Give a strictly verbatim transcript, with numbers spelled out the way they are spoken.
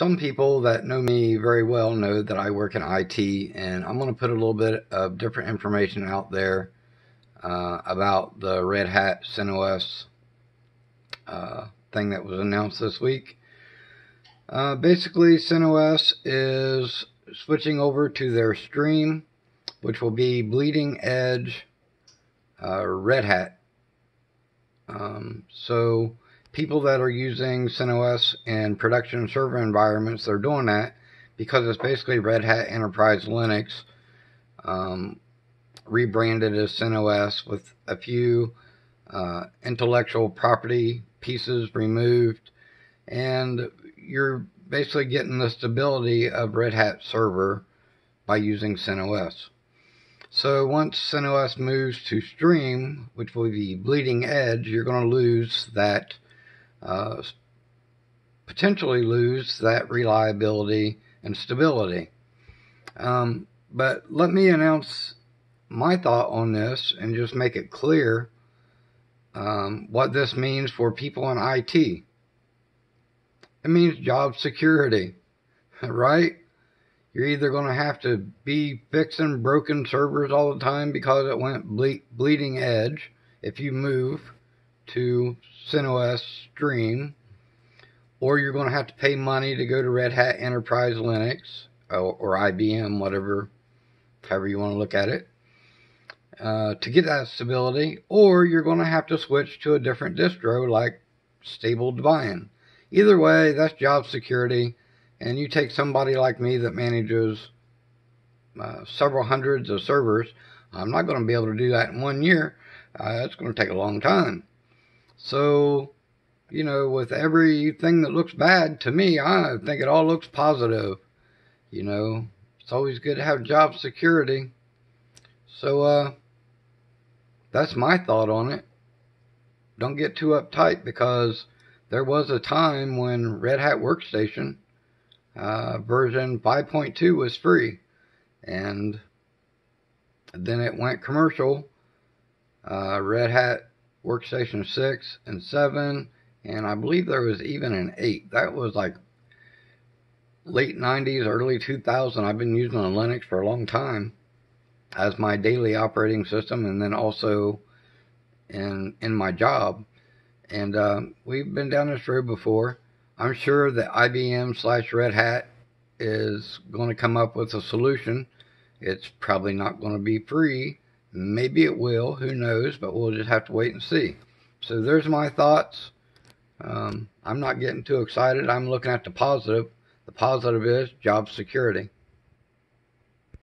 Some people that know me very well know that I work in I T, and I'm going to put a little bit of different information out there uh, about the Red Hat CentOS uh, thing that was announced this week. Uh, basically, CentOS is switching over to their Stream, which will be bleeding edge uh, Red Hat. Um, so people that are using CentOS in production server environments, they're doing that because it's basically Red Hat Enterprise Linux um, rebranded as CentOS with a few uh, intellectual property pieces removed, and you're basically getting the stability of Red Hat server by using CentOS. So once CentOS moves to Stream, which will be bleeding edge, you're going to lose that, uh, potentially lose that reliability and stability. Um, but let me announce my thought on this and just make it clear um, what this means for people in I T. It means job security, right? You're either going to have to be fixing broken servers all the time because it went ble bleeding edge if you move to CentOS Stream, or you're going to have to pay money to go to Red Hat Enterprise Linux or, or I B M, whatever, however you want to look at it, uh, to get that stability, or you're going to have to switch to a different distro like stable Debian. Either way, that's job security. And you take somebody like me that manages uh, several hundreds of servers, I'm not going to be able to do that in one year. Uh, it's going to take a long time. So, you know, with everything that looks bad to me, I think it all looks positive. You know, it's always good to have job security. So, uh, that's my thought on it. Don't get too uptight, because there was a time when Red Hat Workstation Uh, version five point two was free, and then it went commercial. uh, Red Hat Workstation six and seven, and I believe there was even an eight. That was like late nineties, early two thousand. I've been using Linux for a long time as my daily operating system, and then also in, in my job, and uh, we've been down this road before. I'm sure that I B M slash Red Hat is going to come up with a solution. It's probably not going to be free. Maybe it will. Who knows? But we'll just have to wait and see. So there's my thoughts. Um, I'm not getting too excited. I'm looking at the positive. The positive is job security.